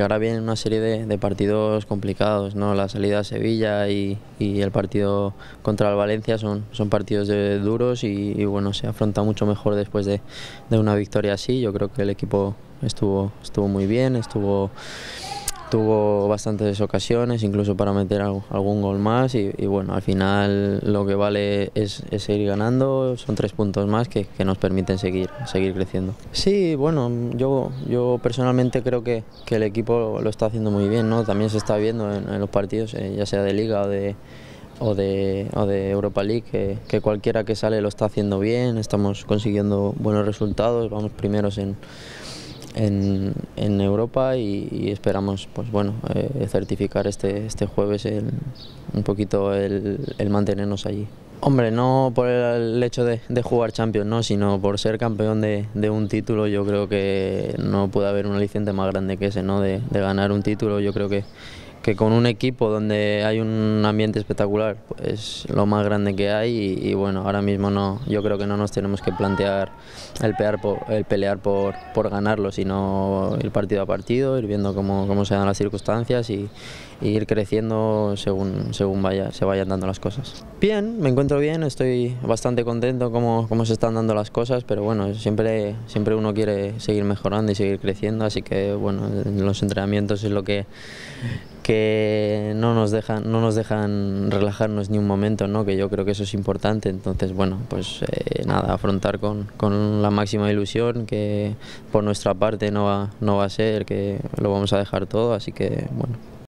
Ahora viene una serie de partidos complicados, ¿no? La salida a Sevilla y el partido contra el Valencia son partidos duros y bueno, se afronta mucho mejor después de una victoria así. Yo creo que el equipo estuvo muy bien, tuvo bastantes ocasiones, incluso para meter algún gol más y bueno, al final lo que vale es seguir ganando, son 3 puntos más que nos permiten seguir creciendo. Sí, bueno, yo personalmente creo que el equipo lo está haciendo muy bien, ¿no? También se está viendo en los partidos, ya sea de Liga o de Europa League, que cualquiera que sale lo está haciendo bien, estamos consiguiendo buenos resultados, vamos primeros en Europa y esperamos, pues bueno, certificar este jueves un poquito el mantenernos allí. Hombre, no por el hecho de jugar Champions, ¿no?, sino por ser campeón de un título. Yo creo que no puede haber un aliciente más grande que ese, ¿no?, de ganar un título. Yo creo que con un equipo donde hay un ambiente espectacular es pues lo más grande que hay y bueno, ahora mismo no, yo creo que no nos tenemos que plantear el pelear por ganarlo, sino ir partido a partido, ir viendo cómo se dan las circunstancias y ir creciendo según se vayan dando las cosas. Bien, me encuentro bien, estoy bastante contento cómo se están dando las cosas, pero bueno, siempre uno quiere seguir mejorando y seguir creciendo, así que bueno, los entrenamientos es lo que no nos dejan relajarnos ni un momento, ¿no?, que yo creo que eso es importante. Entonces, bueno, pues nada, afrontar con la máxima ilusión, que por nuestra parte no va a ser, que lo vamos a dejar todo, así que bueno.